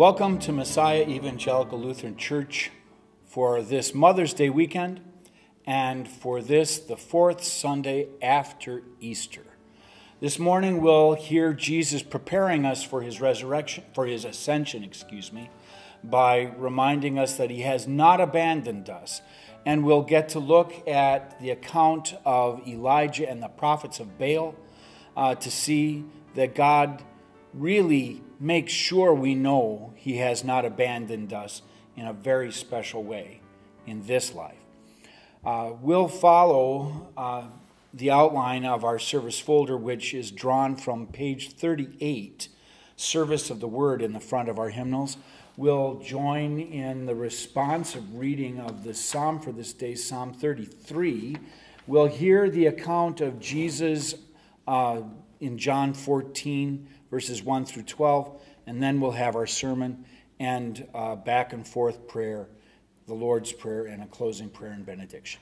Welcome to Messiah Evangelical Lutheran Church for this Mother's Day weekend and for this, the fourth Sunday after Easter. This morning we'll hear Jesus preparing us for his resurrection, for his ascension, by reminding us that he has not abandoned us. And we'll get to look at the account of Elijah and the prophets of Baal to see that God really makes sure we know he has not abandoned us in a very special way in this life. We'll follow the outline of our service folder, which is drawn from page 38, Service of the Word, in the front of our hymnals. We'll join in the responsive reading of the psalm for this day, Psalm 33. We'll hear the account of Jesus in John 14, verses 1 through 12, and then we'll have our sermon and back and forth prayer, the Lord's Prayer, and a closing prayer and benediction.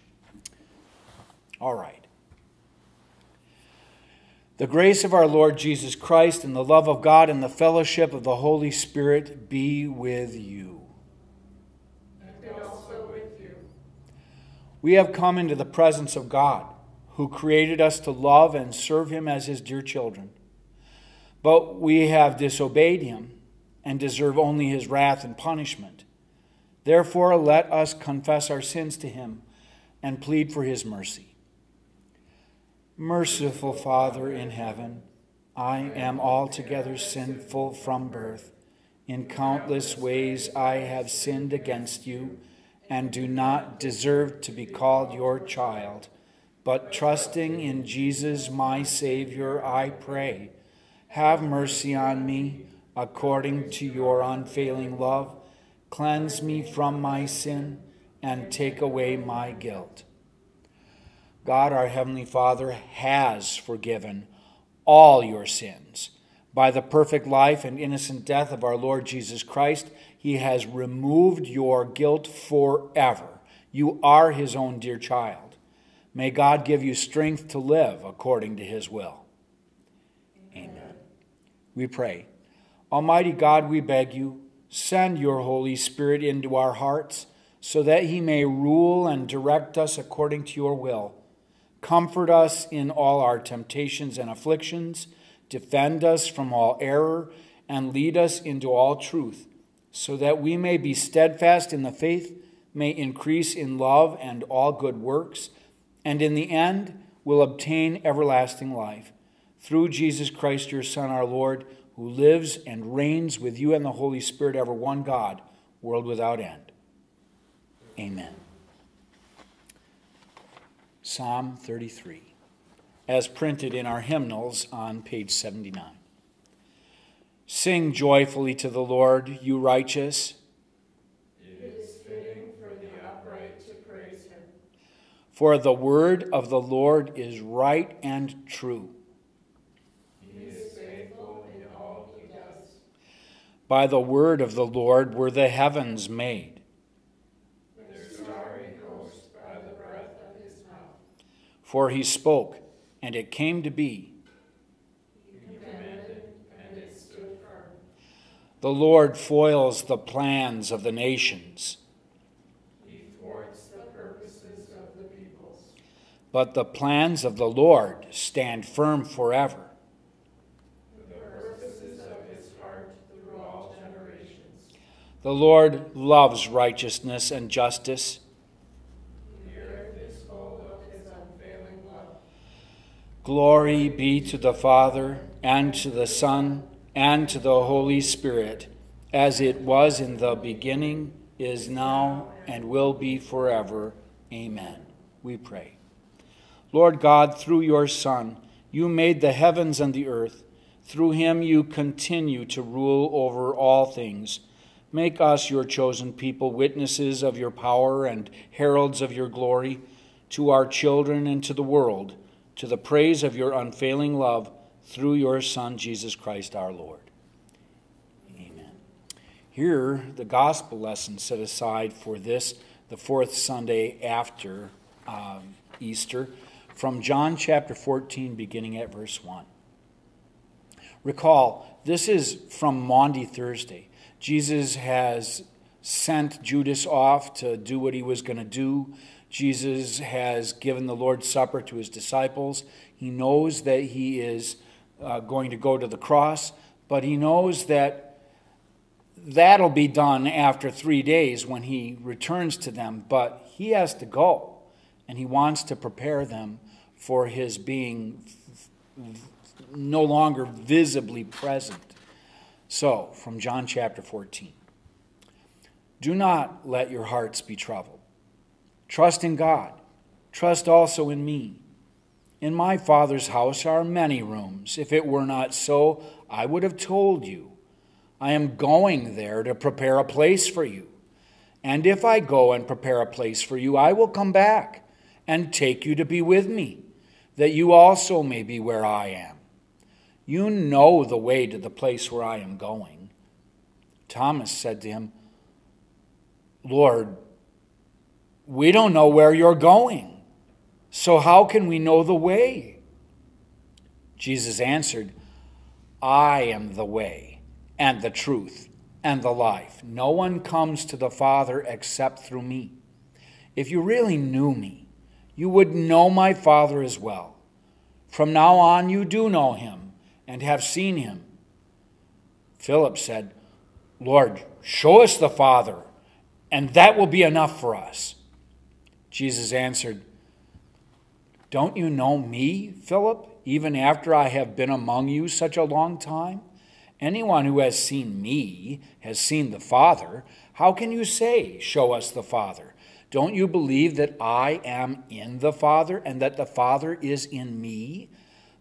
All right. The grace of our Lord Jesus Christ and the love of God and the fellowship of the Holy Spirit be with you. And also with you. We have come into the presence of God, who created us to love and serve him as his dear children. But we have disobeyed him and deserve only his wrath and punishment. Therefore, let us confess our sins to him and plead for his mercy. Merciful Father in heaven, I am altogether sinful from birth. In countless ways I have sinned against you and do not deserve to be called your child. But trusting in Jesus, my Savior, I pray, have mercy on me, according to your unfailing love. Cleanse me from my sin and take away my guilt. God, our Heavenly Father, has forgiven all your sins. By the perfect life and innocent death of our Lord Jesus Christ, he has removed your guilt forever. You are his own dear child. May God give you strength to live according to his will. Amen. We pray. Almighty God, we beg you, send your Holy Spirit into our hearts so that he may rule and direct us according to your will. Comfort us in all our temptations and afflictions, defend us from all error, and lead us into all truth, so that we may be steadfast in the faith, may increase in love and all good works, and in the end will obtain everlasting life. Through Jesus Christ, your Son, our Lord, who lives and reigns with you and the Holy Spirit, ever one God, world without end. Amen. Psalm 33, as printed in our hymnals on page 79. Sing joyfully to the Lord, you righteous. It is fitting for the upright to praise him. For the word of the Lord is right and true. By the word of the Lord were the heavens made. Their starry host by the breath of his mouth. For he spoke, and it came to be. He commanded, and it stood firm. The Lord foils the plans of the nations. He thwarts the purposes of the peoples. But the plans of the Lord stand firm forever. The Lord loves righteousness and justice. The earth is full of his unfailing love. Glory be to the Father, and to the Son, and to the Holy Spirit, as it was in the beginning, is now, and will be forever. Amen. We pray. Lord God, through your Son, you made the heavens and the earth. Through him you continue to rule over all things. Make us, your chosen people, witnesses of your power and heralds of your glory, to our children and to the world, to the praise of your unfailing love, through your Son, Jesus Christ, our Lord. Amen. Here, the gospel lesson set aside for this, the fourth Sunday after Easter, from John chapter 14, beginning at verse 1. Recall, this is from Maundy Thursday. Jesus has sent Judas off to do what he was going to do. Jesus has given the Lord's Supper to his disciples. He knows that he is going to go to the cross, but he knows that that'll be done after 3 days when he returns to them. But he has to go, and he wants to prepare them for his being no longer visibly present. So, from John chapter 14, do not let your hearts be troubled. Trust in God. Trust also in me. In my Father's house are many rooms. If it were not so, I would have told you. I am going there to prepare a place for you. And if I go and prepare a place for you, I will come back and take you to be with me, that you also may be where I am. You know the way to the place where I am going. Thomas said to him, Lord, we don't know where you're going, so how can we know the way? Jesus answered, I am the way and the truth and the life. No one comes to the Father except through me. If you really knew me, you would know my Father as well. From now on you do know him and have seen him. Philip said, Lord, show us the Father, and that will be enough for us. Jesus answered, Don't you know me, Philip, even after I have been among you such a long time? Anyone who has seen me has seen the Father. How can you say, Show us the Father? Don't you believe that I am in the Father and that the Father is in me?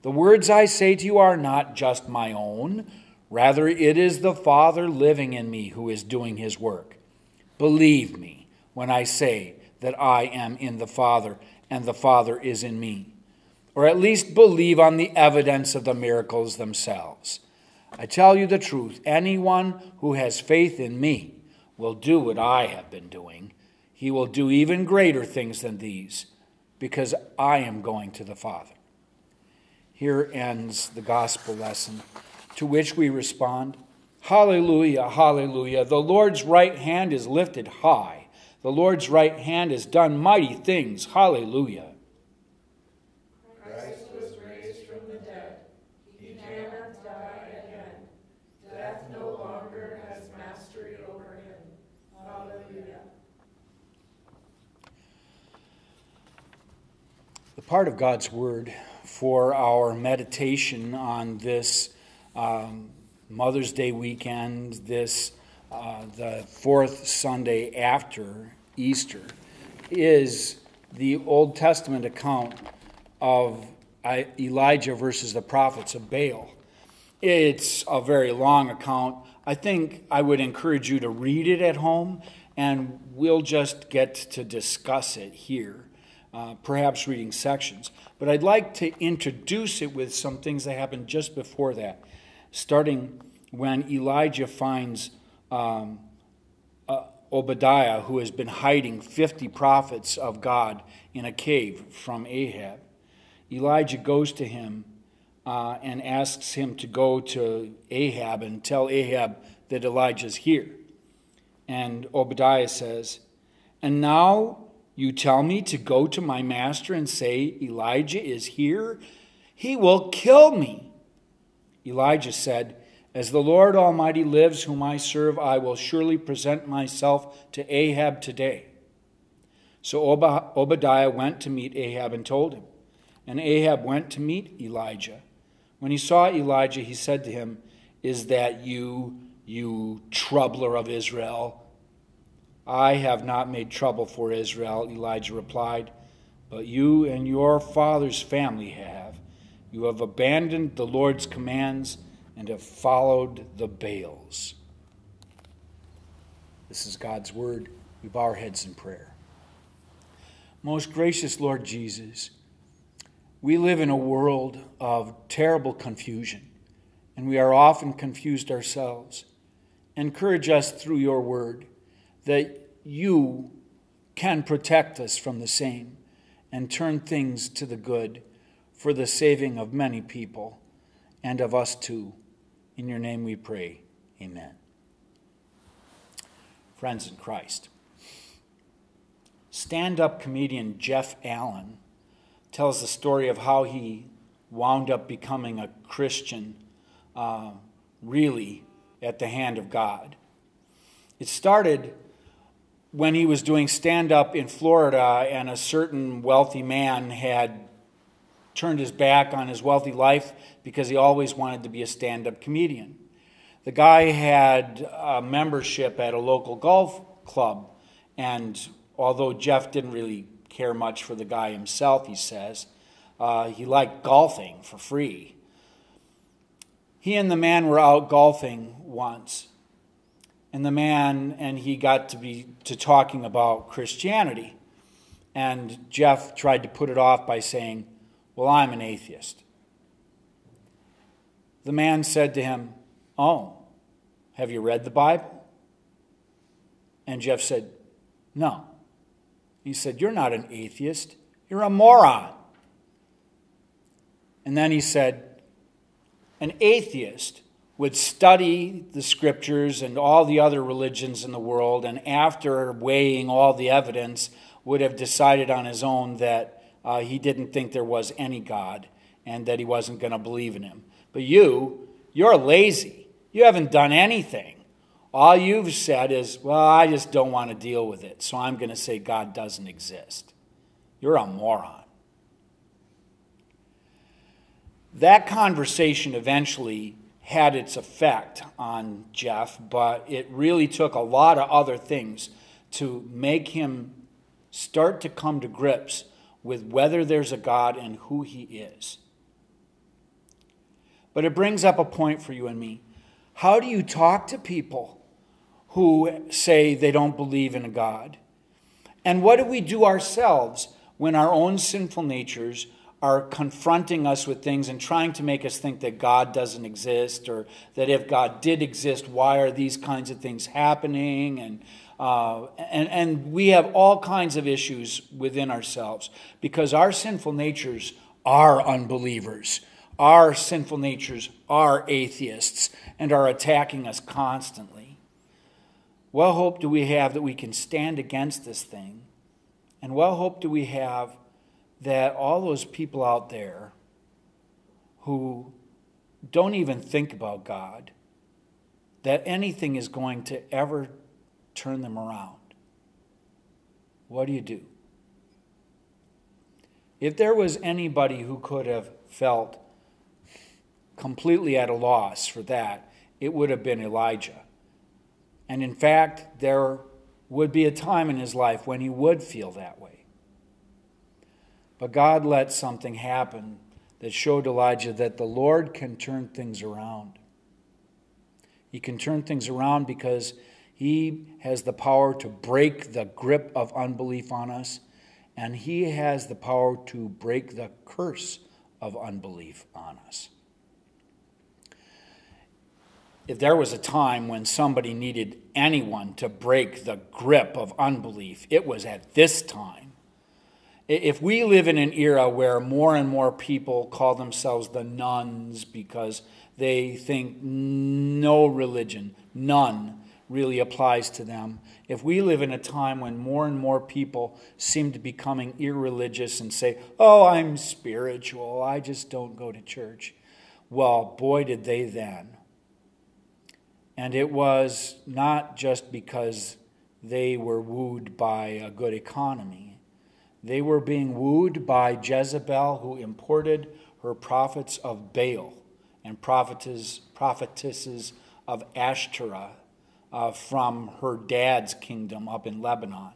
The words I say to you are not just my own. Rather, it is the Father living in me who is doing his work. Believe me when I say that I am in the Father and the Father is in me. Or at least believe on the evidence of the miracles themselves. I tell you the truth, anyone who has faith in me will do what I have been doing. He will do even greater things than these, because I am going to the Father. Here ends the gospel lesson, to which we respond, Hallelujah, hallelujah. The Lord's right hand is lifted high. The Lord's right hand has done mighty things. Hallelujah. Christ was raised from the dead. He cannot die again. Death no longer has mastery over him. Hallelujah. The part of God's word for our meditation on this Mother's Day weekend, this the fourth Sunday after Easter, is the Old Testament account of Elijah versus the prophets of Baal. It's a very long account. I think I would encourage you to read it at home, and we'll just get to discuss it here, perhaps reading sections. But I'd like to introduce it with some things that happened just before that, starting when Elijah finds Obadiah, who has been hiding 50 prophets of God in a cave from Ahab. Elijah goes to him and asks him to go to Ahab and tell Ahab that Elijah's here. And Obadiah says, And now you tell me to go to my master and say, Elijah is here? He will kill me. Elijah said, As the Lord Almighty lives, whom I serve, I will surely present myself to Ahab today. So Obadiah went to meet Ahab and told him. And Ahab went to meet Elijah. When he saw Elijah, he said to him, Is that you, you troubler of Israel? I have not made trouble for Israel, Elijah replied, but you and your father's family have. You have abandoned the Lord's commands and have followed the Baals. This is God's word. We bow our heads in prayer. Most gracious Lord Jesus, we live in a world of terrible confusion, and we are often confused ourselves. Encourage us through your word that you can protect us from the same and turn things to the good for the saving of many people and of us too. In your name we pray. Amen. friends in Christ. Stand-up comedian Jeff Allen tells the story of how he wound up becoming a Christian, really at the hand of God. It started when he was doing stand-up in Florida, and a certain wealthy man had turned his back on his wealthy life because he always wanted to be a stand-up comedian. The guy had a membership at a local golf club, and although Jeff didn't really care much for the guy himself, he says, he liked golfing for free. He and the man were out golfing once, and the man and he got to talking about Christianity, and Jeff tried to put it off by saying, "Well, I'm an atheist." The man said to him, "Oh, have you read the Bible?" And Jeff said, "No." He said, "You're not an atheist, you're a moron." And then he said, "An atheist would study the scriptures and all the other religions in the world, and after weighing all the evidence, would have decided on his own that he didn't think there was any God and that he wasn't going to believe in him. But you're lazy. You haven't done anything. All you've said is, well, I just don't want to deal with it, so I'm going to say God doesn't exist. You're a moron." That conversation eventually had its effect on Jeff, but it really took a lot of other things to make him start to come to grips with whether there's a God and who he is. But it brings up a point for you and me. How do you talk to people who say they don't believe in a God? And what do we do ourselves when our own sinful natures are confronting us with things and trying to make us think that God doesn't exist, or that if God did exist, why are these kinds of things happening? And we have all kinds of issues within ourselves because our sinful natures are unbelievers. Our sinful natures are atheists and are attacking us constantly. What hope do we have that we can stand against this thing? And what hope do we have that all those people out there who don't even think about God, that anything is going to ever turn them around? What do you do? If there was anybody who could have felt completely at a loss for that, it would have been Elijah. And in fact, there would be a time in his life when he would feel that way. But God let something happen that showed Elijah that the Lord can turn things around. He can turn things around because he has the power to break the grip of unbelief on us, and he has the power to break the curse of unbelief on us. If there was a time when somebody needed anyone to break the grip of unbelief, it was at this time. If we live in an era where more and more people call themselves the nuns because they think no religion, none, really applies to them, if we live in a time when more and more people seem to be becoming irreligious and say, "Oh, I'm spiritual, I just don't go to church," well, boy, did they then. And it was not just because they were wooed by a good economy. They were being wooed by Jezebel, who imported her prophets of Baal and prophetesses of Ashtoreth from her dad's kingdom up in Lebanon.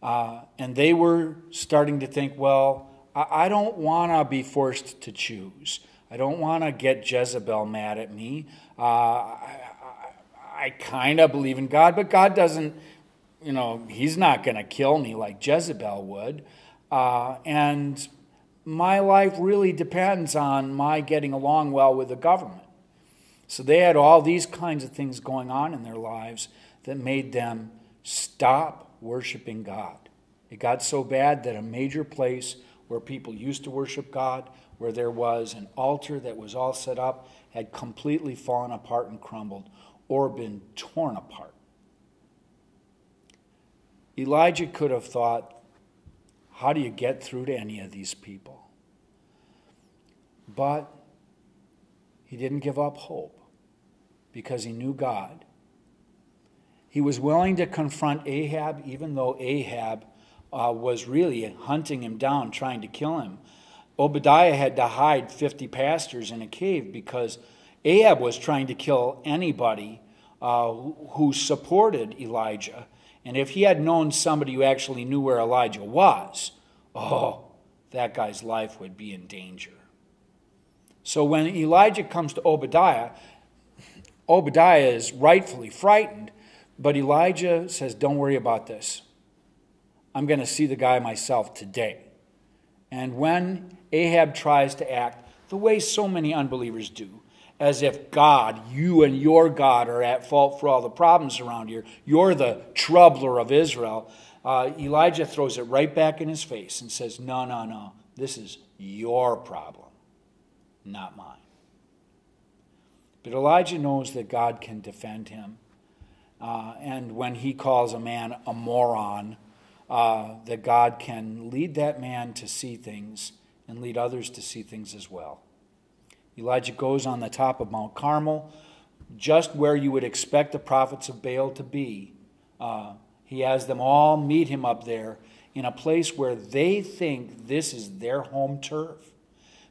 And they were starting to think, well, I don't want to be forced to choose. I don't want to get Jezebel mad at me. I kind of believe in God, but God doesn't, he's not going to kill me like Jezebel would. And my life really depends on my getting along well with the government. So they had all these kinds of things going on in their lives that made them stop worshiping God. It got so bad that a major place where people used to worship God, where there was an altar that was all set up, had completely fallen apart and crumbled, or been torn apart Elijah could have thought, how do you get through to any of these people? But he didn't give up hope because he knew God. He was willing to confront Ahab, even though Ahab was really hunting him down, trying to kill him. Obadiah had to hide 50 pastors in a cave because Ahab was trying to kill anybody who supported Elijah. And if he had known somebody who actually knew where Elijah was, oh, that guy's life would be in danger. So when Elijah comes to Obadiah, Obadiah is rightfully frightened, but Elijah says, don't worry about this. I'm going to see the guy myself today. And when Ahab tries to act the way so many unbelievers do, as if God, you and your God are at fault for all the problems around here, you're the troubler of Israel, Elijah throws it right back in his face and says, no, no, no, this is your problem, not mine. But Elijah knows that God can defend him. And when he calls a man a moron, that God can lead that man to see things and lead others to see things as well. Elijah goes on the top of Mount Carmel, just where you would expect the prophets of Baal to be. He has them all meet him up there in a place where they think this is their home turf,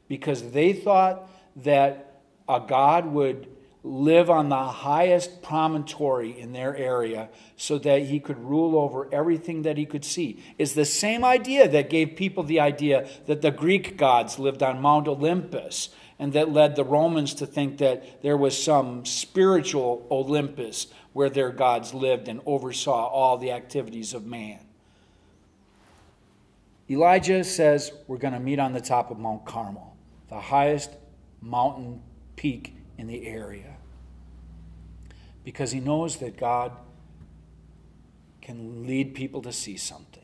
because they thought that a god would live on the highest promontory in their area so that he could rule over everything that he could see. It's the same idea that gave people the idea that the Greek gods lived on Mount Olympus and that led the Romans to think that there was some spiritual Olympus where their gods lived and oversaw all the activities of man. Elijah says, we're going to meet on the top of Mount Carmel, the highest mountain peak in the area, because he knows that God can lead people to see something.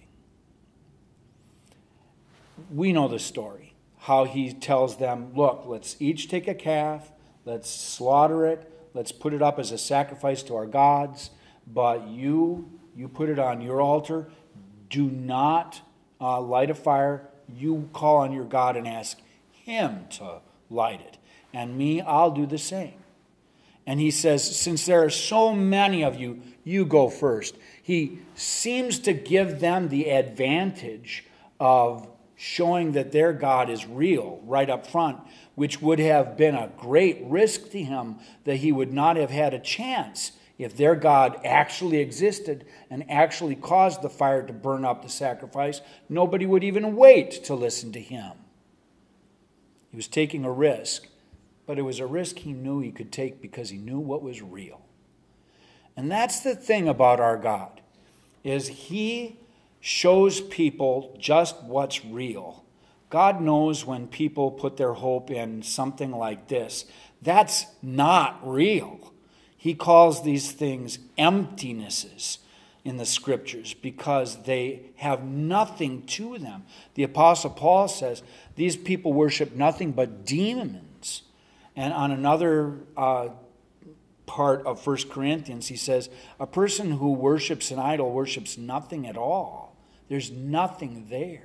We know the story, how he tells them, look, let's each take a calf, let's slaughter it, let's put it up as a sacrifice to our gods, but you put it on your altar, do not light a fire, you call on your God and ask him to light it. And me, I'll do the same. And he says, since there are so many of you, you go first. He seems to give them the advantage of showing that their God is real right up front, which would have been a great risk to him, that he would not have had a chance if their God actually existed and actually caused the fire to burn up the sacrifice. Nobody would even wait to listen to him. He was taking a risk. But it was a risk he knew he could take because he knew what was real. And that's the thing about our God, is he shows people just what's real. God knows when people put their hope in something like this. That's not real. He calls these things emptinesses in the scriptures because they have nothing to them. The Apostle Paul says these people worship nothing but demons. And on another part of First Corinthians, he says, a person who worships an idol worships nothing at all. There's nothing there.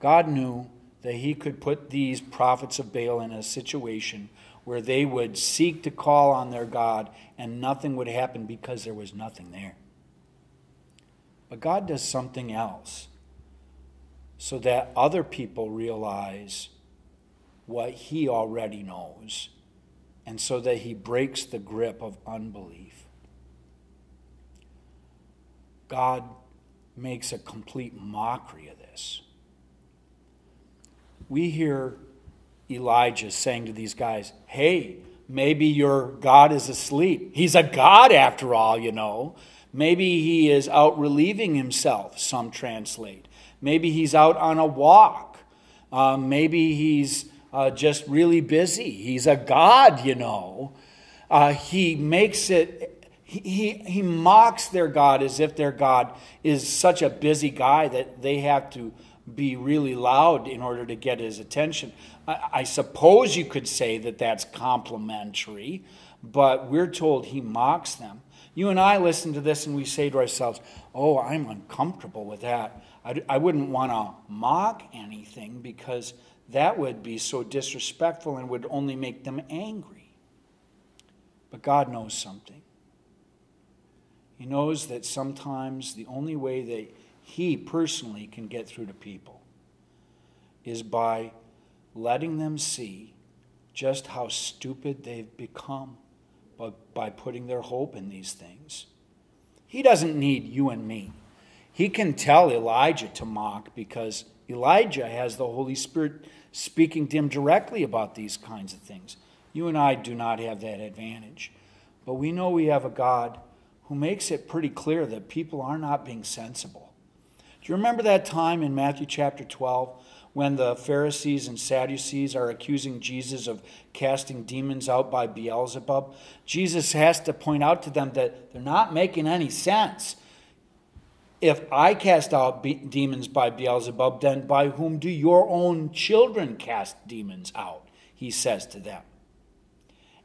God knew that he could put these prophets of Baal in a situation where they would seek to call on their God and nothing would happen because there was nothing there. But God does something else so that other people realize what he already knows, and so that he breaks the grip of unbelief. God makes a complete mockery of this. We hear Elijah saying to these guys, hey, maybe your God is asleep. He's a god after all, you know. Maybe he is out relieving himself, some translate. Maybe he's out on a walk. Maybe he's just really busy. He's a god, you know. He makes it, he mocks their God as if their God is such a busy guy that they have to be really loud in order to get his attention. I suppose you could say that that's complimentary, but we're told he mocks them. You and I listen to this and we say to ourselves, oh, I'm uncomfortable with that. I wouldn't want to mock anything because that would be so disrespectful and would only make them angry. But God knows something. He knows that sometimes the only way that he personally can get through to people is by letting them see just how stupid they've become by putting their hope in these things. He doesn't need you and me. He can tell Elijah to mock because Elijah has the Holy Spirit speaking to him directly about these kinds of things. You and I do not have that advantage. But we know we have a God who makes it pretty clear that people are not being sensible. Do you remember that time in Matthew chapter 12 when the Pharisees and Sadducees are accusing Jesus of casting demons out by Beelzebub? Jesus has to point out to them that they're not making any sense. If I cast out demons by Beelzebub, then by whom do your own children cast demons out? He says to them.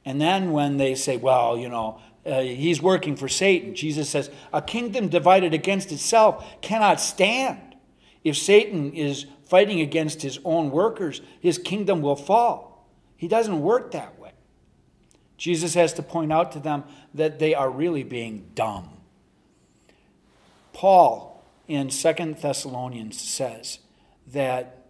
And then when they say, well, you know, he's working for Satan, Jesus says, a kingdom divided against itself cannot stand. If Satan is fighting against his own workers, his kingdom will fall. He doesn't work that way. Jesus has to point out to them that they are really being dumb. Paul in 2 Thessalonians says that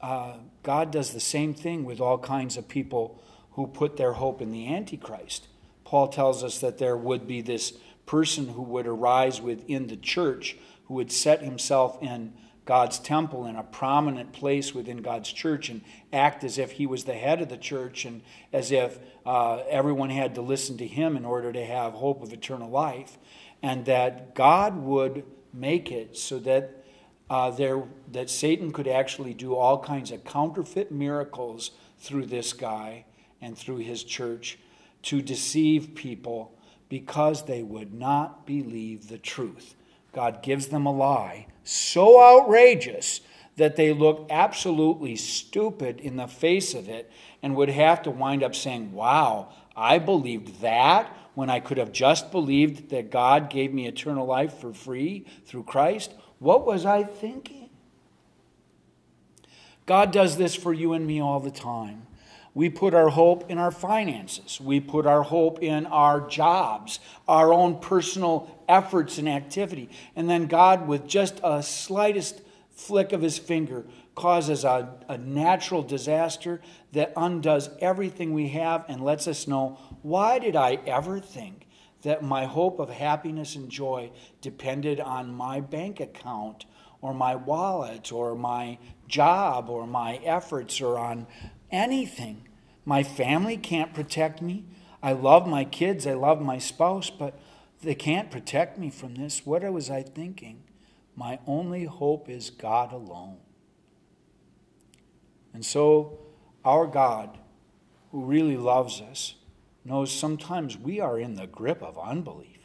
God does the same thing with all kinds of people who put their hope in the Antichrist. Paul tells us that there would be this person who would arise within the church who would set himself in God's temple in a prominent place within God's church and act as if he was the head of the church and as if everyone had to listen to him in order to have hope of eternal life, and that God would make it so that that Satan could actually do all kinds of counterfeit miracles through this guy and through his church to deceive people because they would not believe the truth. God gives them a lie so outrageous that they look absolutely stupid in the face of it and would have to wind up saying, wow, I believed that when I could have just believed that God gave me eternal life for free through Christ. What was I thinking? God does this for you and me all the time. We put our hope in our finances. We put our hope in our jobs, our own personal efforts and activity. And then God, with just a slightest flick of his finger, causes a natural disaster that undoes everything we have and lets us know, why did I ever think that my hope of happiness and joy depended on my bank account or my wallet or my job or my efforts or on anything? My family can't protect me. I love my kids. I love my spouse, but they can't protect me from this. What was I thinking? My only hope is God alone. And so our God, who really loves us, knows sometimes we are in the grip of unbelief,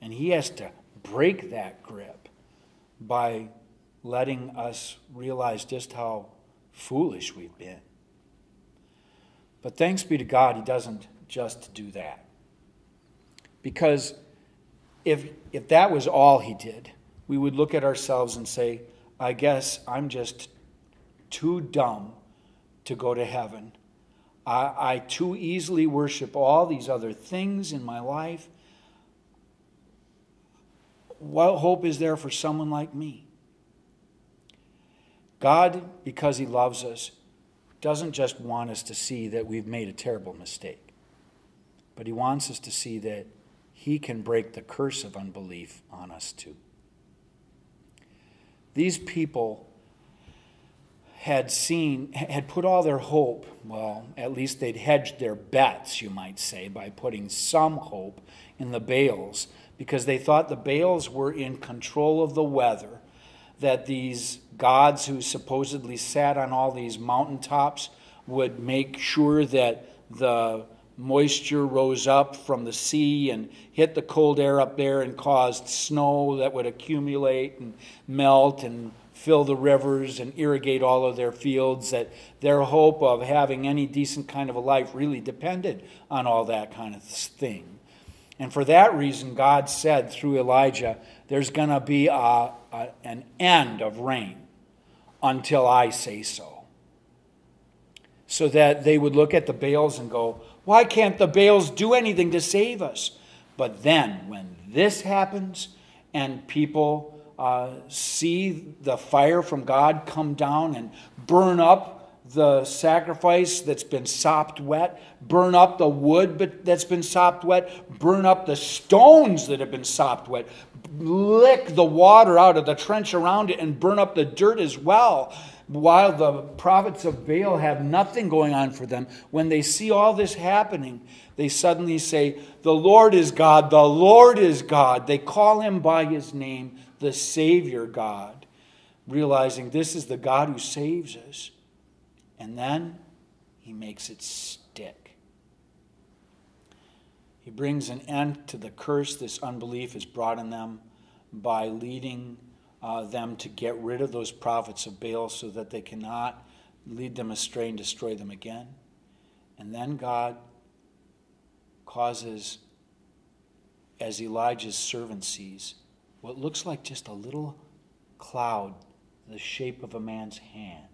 and he has to break that grip by letting us realize just how foolish we've been. But thanks be to God, he doesn't just do that. Because if that was all he did, we would look at ourselves and say, I guess I'm just too dumb to go to heaven. I too easily worship all these other things in my life. What hope is there for someone like me? God, because he loves us, doesn't just want us to see that we've made a terrible mistake, but he wants us to see that he can break the curse of unbelief on us too. These people had put all their hope, well, at least they'd hedged their bets, you might say, by putting some hope in the Baals, because they thought the Baals were in control of the weather, that these gods who supposedly sat on all these mountaintops would make sure that the moisture rose up from the sea and hit the cold air up there and caused snow that would accumulate and melt and fill the rivers and irrigate all of their fields, that their hope of having any decent kind of a life really depended on all that kind of thing. And for that reason, God said through Elijah, there's going to be an end of rain until I say so. So that they would look at the Baals and go, why can't the Baals do anything to save us? But then when this happens and people see the fire from God come down and burn up the sacrifice that's been sopped wet, burn up the wood that's been sopped wet, burn up the stones that have been sopped wet, lick the water out of the trench around it and burn up the dirt as well, while the prophets of Baal have nothing going on for them. When they see all this happening, they suddenly say, the Lord is God, the Lord is God. They call him by his name, the Savior God, realizing this is the God who saves us. And then he makes it stick. He brings an end to the curse this unbelief has brought on them by leading them to get rid of those prophets of Baal so that they cannot lead them astray and destroy them again. And then God causes, as Elijah's servant sees, what looks like just a little cloud the shape of a man's hand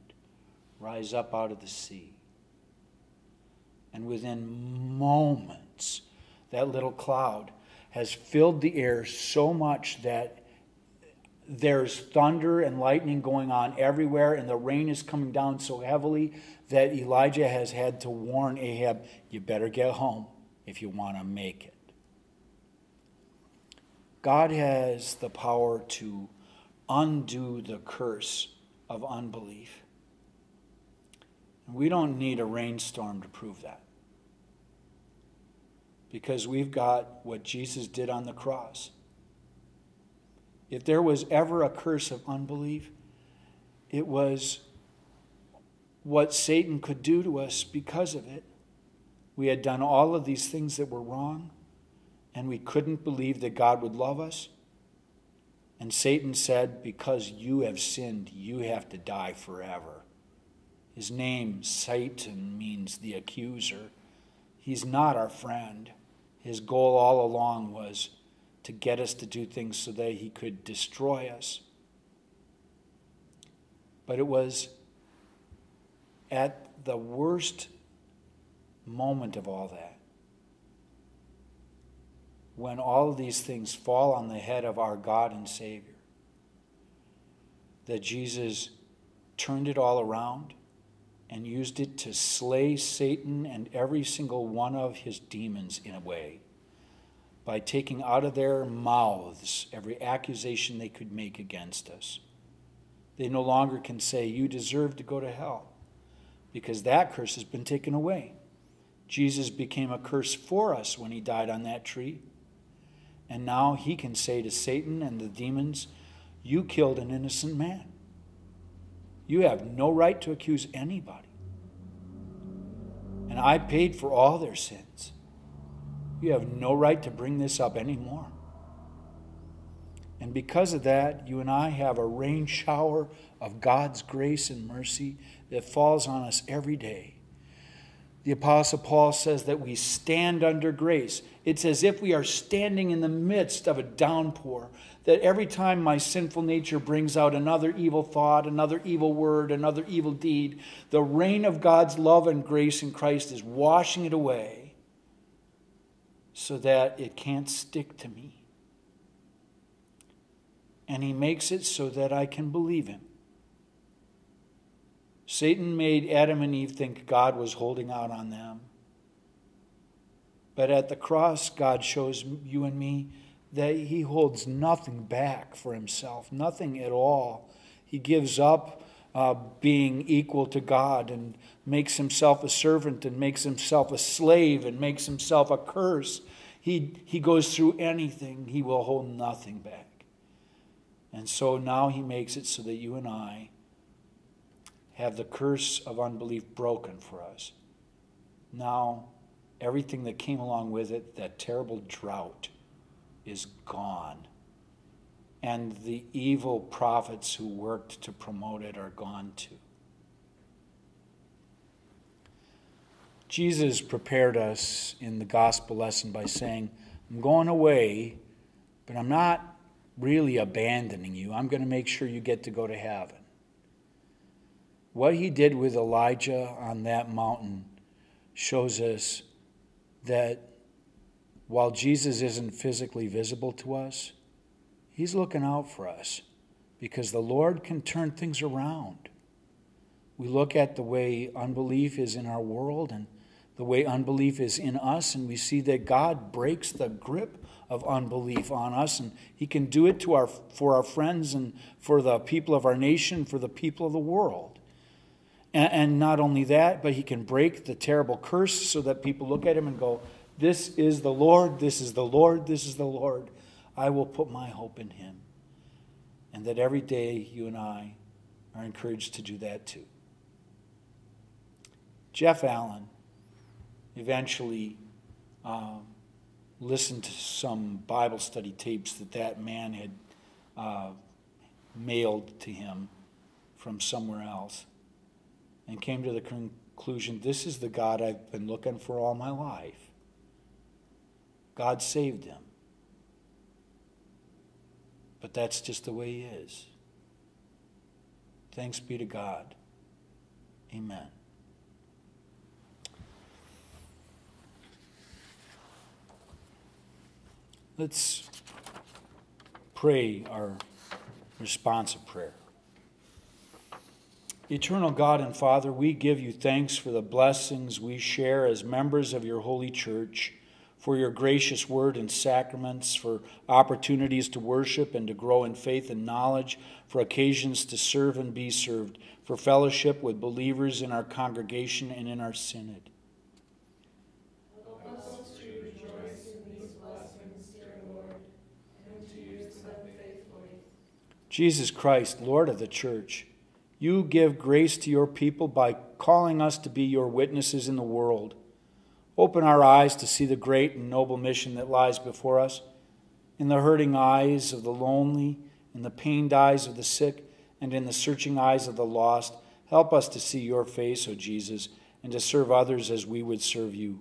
rise up out of the sea. And within moments, that little cloud has filled the air so much that there's thunder and lightning going on everywhere, and the rain is coming down so heavily that Elijah has had to warn Ahab, you better get home if you want to make it. God has the power to undo the curse of unbelief. We don't need a rainstorm to prove that, because we've got what Jesus did on the cross. If there was ever a curse of unbelief, it was what Satan could do to us because of it. We had done all of these things that were wrong, and we couldn't believe that God would love us. And Satan said, because you have sinned, you have to die forever. His name, Satan, means the accuser. He's not our friend. His goal all along was to get us to do things so that he could destroy us. But it was at the worst moment of all that, when all of these things fall on the head of our God and Savior, that Jesus turned it all around and used it to slay Satan and every single one of his demons in a way, by taking out of their mouths every accusation they could make against us. They no longer can say, you deserve to go to hell, because that curse has been taken away. Jesus became a curse for us when he died on that tree. And now he can say to Satan and the demons, you killed an innocent man. You have no right to accuse anybody. And I paid for all their sins. You have no right to bring this up anymore. And because of that, you and I have a rain shower of God's grace and mercy that falls on us every day. The Apostle Paul says that we stand under grace. It's as if we are standing in the midst of a downpour, that every time my sinful nature brings out another evil thought, another evil word, another evil deed, the rain of God's love and grace in Christ is washing it away so that it can't stick to me. And he makes it so that I can believe him. Satan made Adam and Eve think God was holding out on them. But at the cross, God shows you and me that he holds nothing back for himself, nothing at all. He gives up being equal to God and makes himself a servant and makes himself a slave and makes himself a curse. He goes through anything. He will hold nothing back. And so now he makes it so that you and I have the curse of unbelief broken for us. Now, everything that came along with it, that terrible drought, is gone. And the evil prophets who worked to promote it are gone too. Jesus prepared us in the gospel lesson by saying, I'm going away, but I'm not really abandoning you. I'm going to make sure you get to go to heaven. What he did with Elijah on that mountain shows us that while Jesus isn't physically visible to us, he's looking out for us because the Lord can turn things around. We look at the way unbelief is in our world and the way unbelief is in us, and we see that God breaks the grip of unbelief on us, and he can do it to for our friends and for the people of our nation, for the people of the world. And not only that, but he can break the terrible curse so that people look at him and go, this is the Lord, this is the Lord, this is the Lord. I will put my hope in him. And that every day you and I are encouraged to do that too. Jeff Allen eventually listened to some Bible study tapes that man had mailed to him from somewhere else, and came to the conclusion, this is the God I've been looking for all my life. God saved him. But that's just the way he is. Thanks be to God. Amen. Let's pray our responsive prayer. Eternal God and Father, we give you thanks for the blessings we share as members of your holy church, for your gracious word and sacraments, for opportunities to worship and to grow in faith and knowledge, for occasions to serve and be served, for fellowship with believers in our congregation and in our synod. Help us to rejoice in these blessings, dear Lord, and to use them faithfully. Jesus Christ, Lord of the Church, you give grace to your people by calling us to be your witnesses in the world. Open our eyes to see the great and noble mission that lies before us. In the hurting eyes of the lonely, in the pained eyes of the sick, and in the searching eyes of the lost, help us to see your face, O Jesus, and to serve others as we would serve you.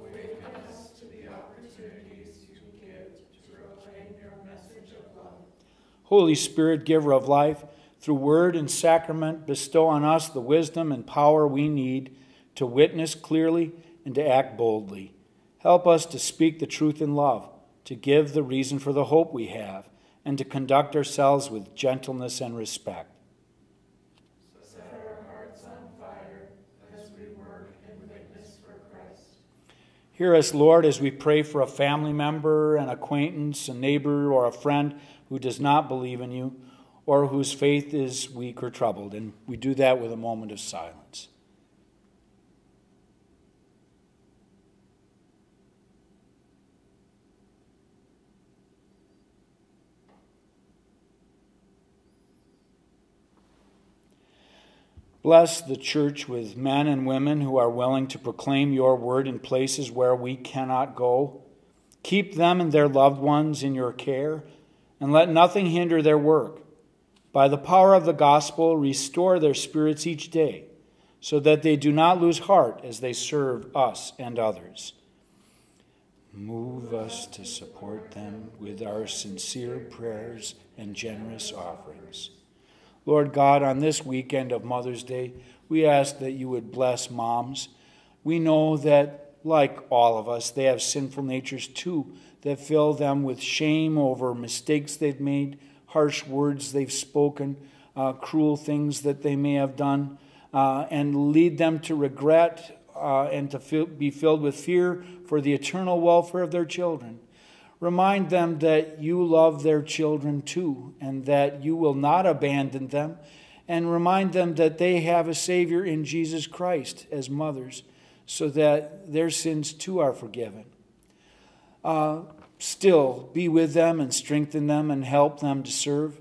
Awaken us to the opportunities you give to proclaim your message of love. Holy Spirit, giver of life, through word and sacrament, bestow on us the wisdom and power we need to witness clearly and to act boldly. Help us to speak the truth in love, to give the reason for the hope we have, and to conduct ourselves with gentleness and respect. Set our hearts on fire as we work and witness for Christ. Hear us, Lord, as we pray for a family member, an acquaintance, a neighbor, or a friend who does not believe in you, or whose faith is weak or troubled. And we do that with a moment of silence. Bless the church with men and women who are willing to proclaim your word in places where we cannot go. Keep them and their loved ones in your care, and let nothing hinder their work. By the power of the gospel, restore their spirits each day, so that they do not lose heart as they serve us and others. Move us to support them with our sincere prayers and generous offerings. Lord God, on this weekend of Mother's Day, we ask that you would bless moms. We know that, like all of us, they have sinful natures too that fill them with shame over mistakes they've made, harsh words they've spoken, cruel things that they may have done, and lead them to regret and to be filled with fear for the eternal welfare of their children. Remind them that you love their children too, and that you will not abandon them, and remind them that they have a Savior in Jesus Christ as mothers, so that their sins too are forgiven. Still, be with them and strengthen them and help them to serve,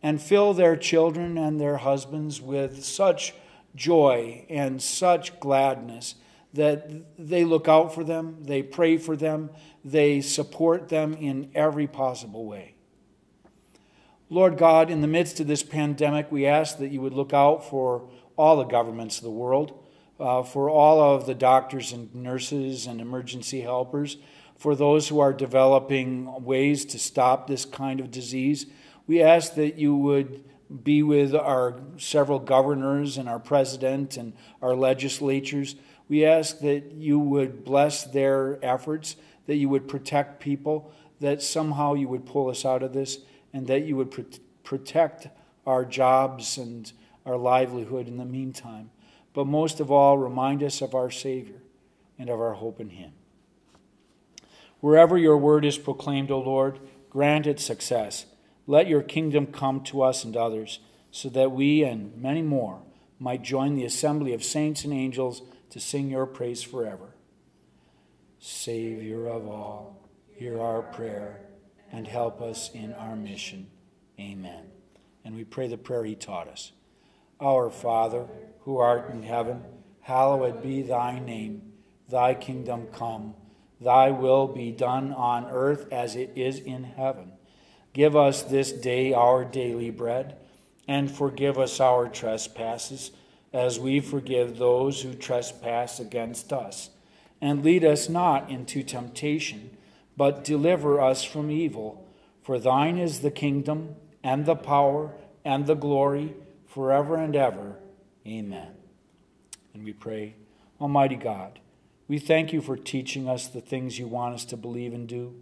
and fill their children and their husbands with such joy and such gladness that they look out for them, they pray for them, they support them in every possible way. Lord God, in the midst of this pandemic, we ask that you would look out for all the governments of the world, for all of the doctors and nurses and emergency helpers, for those who are developing ways to stop this kind of disease. We ask that you would be with our several governors and our president and our legislatures. We ask that you would bless their efforts, that you would protect people, that somehow you would pull us out of this, and that you would protect our jobs and our livelihood in the meantime. But most of all, remind us of our Savior and of our hope in Him. Wherever your word is proclaimed, O Lord, grant it success. Let your kingdom come to us and others, so that we and many more might join the assembly of saints and angels to sing your praise forever. Savior of all, hear our prayer and help us in our mission. Amen. And we pray the prayer he taught us. Our Father, who art in heaven, hallowed be thy name. Thy kingdom come. Thy will be done on earth as it is in heaven. Give us this day our daily bread, and forgive us our trespasses, as we forgive those who trespass against us. And lead us not into temptation, but deliver us from evil. For thine is the kingdom, and the power, and the glory, forever and ever. Amen. And we pray, Almighty God, we thank you for teaching us the things you want us to believe and do.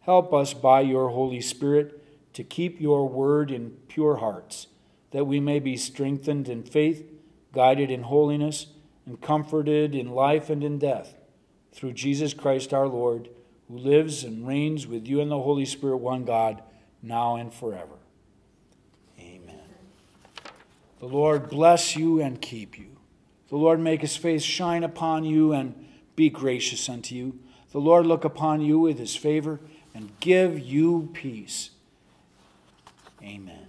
Help us by your Holy Spirit to keep your word in pure hearts, that we may be strengthened in faith, guided in holiness, and comforted in life and in death. Through Jesus Christ our Lord, who lives and reigns with you in the Holy Spirit, one God, now and forever. Amen. The Lord bless you and keep you. The Lord make his face shine upon you and be gracious unto you. The Lord look upon you with his favor and give you peace. Amen.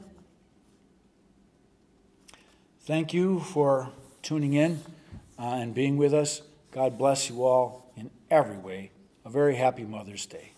Thank you for tuning in and being with us. God bless you all in every way. A very happy Mother's Day.